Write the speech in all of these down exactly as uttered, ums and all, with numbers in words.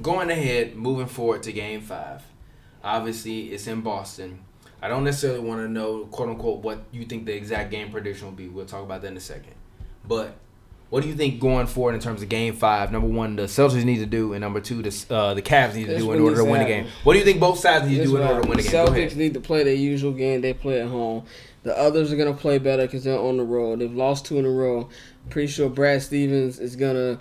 Going ahead, moving forward to game five. Obviously, it's in Boston. I don't necessarily want to know, quote unquote, what you think the exact game prediction will be. We'll talk about that in a second. But what do you think going forward in terms of game five? Number one, the Celtics need to do, and number two, the, uh, the Cavs need to That's do in order to win the game. What do you think both sides need That's to do in right. order to win the, the game? The Celtics need to play their usual game they play at home. The others are going to play better because they're on the road. They've lost two in a row. Pretty sure Brad Stevens is going to,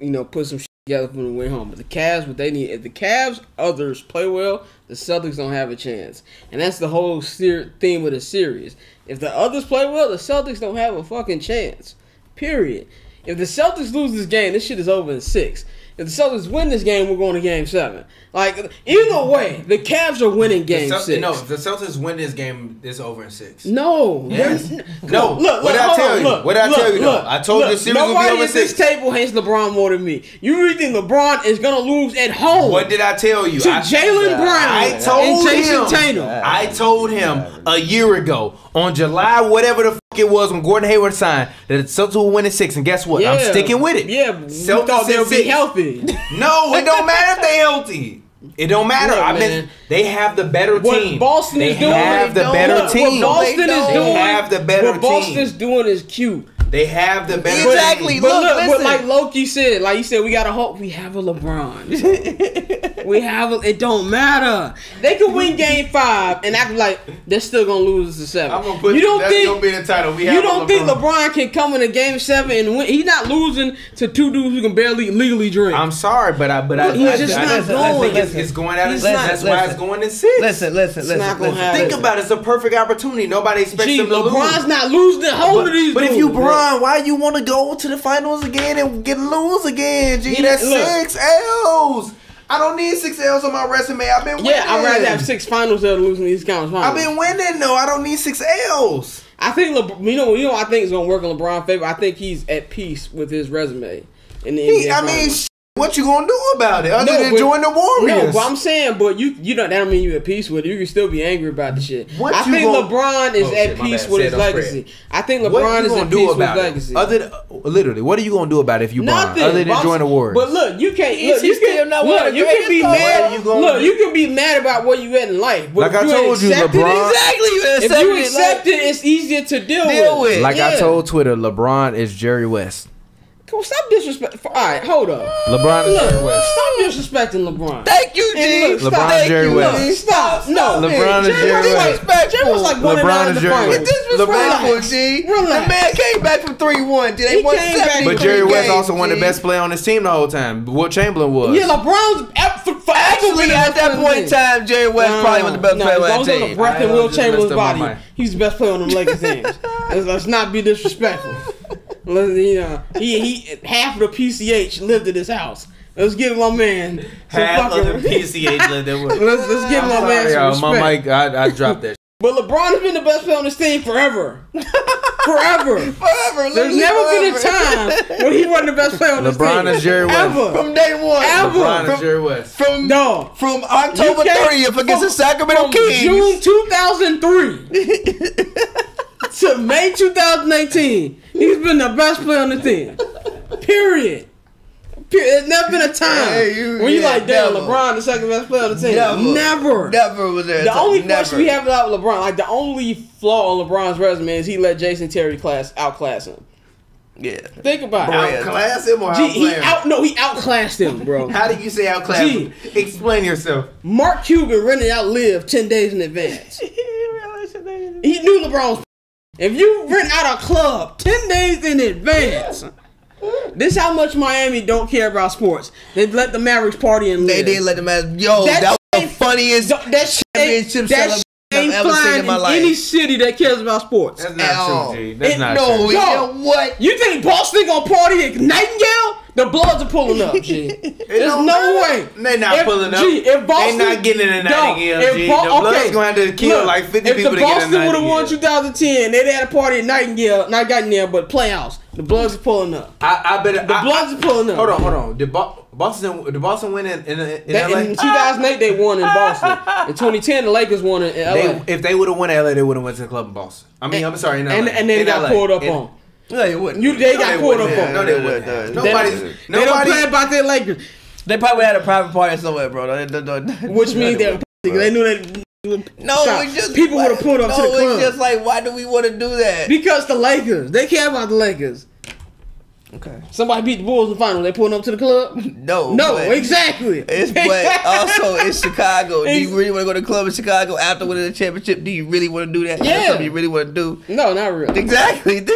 you know, put some shit together for them to win home. But the Cavs, what they need, if the Cavs others play well, the Celtics don't have a chance. And that's the whole theme of the series. If the others play well, the Celtics don't have a fucking chance. Period. If the Celtics lose this game, this shit is over in six. If the Celtics win this game, we're going to game seven. Like, either way, the Cavs are winning game the six. No, if the Celtics win this game, it's over in six. No. Yes. No. no. Look, what did I tell on, you? Look, what did I look, tell you, look, though? I told look, you the series will be over in six. Nobody at this table hates LeBron more than me. You really think LeBron is going to lose at home? What did I tell you? To Jaylen Brown I told and Jason him, Tatum. I told him a year ago, on July, whatever the fuck it was when Gordon Hayward signed, that the Celtics will win in six. And guess what? Yeah. I'm sticking with it. Yeah, Celtics thought they'll be healthy. No, it don't matter if they're healthy. It don't matter. Look, I mean, they have the better team. What Boston they is doing, have the better team. What Boston is doing, they have the better team. What Boston's doing is cute. They have the better exactly. team. But look, look but like Loki said, like you said, we got a hope. We have a LeBron. we have a. It don't matter. They could win Game Five and act like they're still gonna lose to seven. I'm gonna put you don't that's think, gonna be the title. We have you don't LeBron. think LeBron can come in a Game Seven and win? He's not losing to two dudes who can barely legally drink. I'm sorry, but I but I, he's I, just I, not I, listen, going. Listen, it's, it's going out. Of, not, that's listen, why it's going in six. Listen, listen, it's listen. Not gonna listen. Think about it. It's a perfect opportunity. Nobody expects Gee, them to LeBron's lose. LeBron's not losing at home to these but dudes. But if you LeBron. Why you want to go to the finals again and get lose again? Gee, that's Look, six L's. I don't need six L's on my resume. I've been winning. Yeah, I'd rather have six finals than losing these conference finals. I've been winning though. I don't need six L's. I think LeBron, you know, you know, I think it's gonna work in LeBron's favor. I think he's at peace with his resume. In the he, I mean, sh what you gonna do about it? Other no, than but, join the Warriors? No, but I'm saying, but you, you don't. That don't mean you at peace with it. You can still be angry about the shit. What I think gonna, LeBron is oh, at shit, peace with his legacy. Spread. I think LeBron is at peace with his legacy. Other than, literally, what are you gonna do about it if you Nothing. Bond, other than join the Warriors? But look, you can't. Look, you can, not look, you can be mad. You look, do? You can be mad about where you at in life. But like I told you, LeBron. Exactly. If you accept it, it's easier to deal with. Like I told Twitter, LeBron is Jerry West. Stop disrespecting. All right, hold up. LeBron and Jerry West. Stop disrespecting LeBron. Thank you, G. Look, LeBron and Jerry West. Stop. No. LeBron and Jerry West. Jerry was like one and nine. It's disrespectful, G. The man came back from three one. They won seven. But Jerry West also won the best player on his team the whole time. Wilt Chamberlain was. Yeah, LeBron's actually at that point in time, Jerry West probably was the best player on his team. Those are the breath and Wilt Chamberlain's body. He's the best player on them Lakers teams. Let's not be disrespectful. Listen, you know, he he half of the P C H lived at his house. Let's give my man half of the P C H lived at his Let's let's give I'm my sorry, man some respect. My mic, I, I dropped that. But LeBron has been the best player on this team forever. Forever. Forever. There's never forever. been a time when he wasn't the best player on LeBron this team. LeBron is Jerry West. Ever. From day one. Ever. LeBron from, is Jerry West. From, no. from October thirtieth against the Sacramento Kings. June two thousand three. To May two thousand nineteen, he's been the best player on the team. Period. There's never been a time hey, you, when you yeah, like, damn, never. LeBron the second best player on the team. Never. Never, never was there. The only never. question we have about LeBron, like the only flaw on LeBron's resume is he let Jason Terry class outclass him. Yeah. Think about bro, it. Outclass him or Gee, outclass he out, him? No, he outclassed him, bro. How did you say outclass Gee, him? Explain yourself. Mark Cuban rented out Live ten days in advance. He didn't realize He knew LeBron's If you rent out a club ten days in advance, this how much Miami don't care about sports. They let the Mavericks party and live. They didn't let the Mavericks. Yo, that, that was the funniest that championship celebration I've ever seen in my life. Any city that cares about sports. That's not true, G. That's not true. No, you know what? You think Boston gonna party at Nightingale? The Bloods are pulling up, G. There's no way. They're not if, pulling up. G, if Boston, they're not getting in a Nightingale, no, G. The Bloods okay. going to have to kill Look, like fifty people to get in a Nightingale. If the Boston would have won two thousand ten, they'd had a party at Nightingale. Not gotten there, but playoffs. The Bloods are pulling up. I, I better, The I, Bloods I, are pulling up. Hold on, hold on. Did Bo Boston, did Boston win in, in, in they, L A? In two thousand eight, they won in Boston. In twenty ten, the Lakers won in L A. They, if they would have won in L A, they would have went to the club in Boston. I mean, and, I'm sorry, in L A. And, and they in got L A. pulled up in, on. No, they wouldn't. You, they no, got they pulled up on. No, they wouldn't. Nobody's, they don't, nobody, they don't play about their Lakers. They probably had a private party somewhere, bro. They, they, they, Which means they were pussy. They knew that. No, it's just people would have pulled up no, to the club. No, it's just like, why do we want to do that? Because the Lakers. They care about the Lakers. Okay. Somebody beat the Bulls in the final. They pulling up to the club? No. No, but exactly. It's but also it's Chicago. Do you really want to go to the club in Chicago after winning the championship? Do you really want to do that? Yeah. That's something you really want to do? No, not really. Exactly.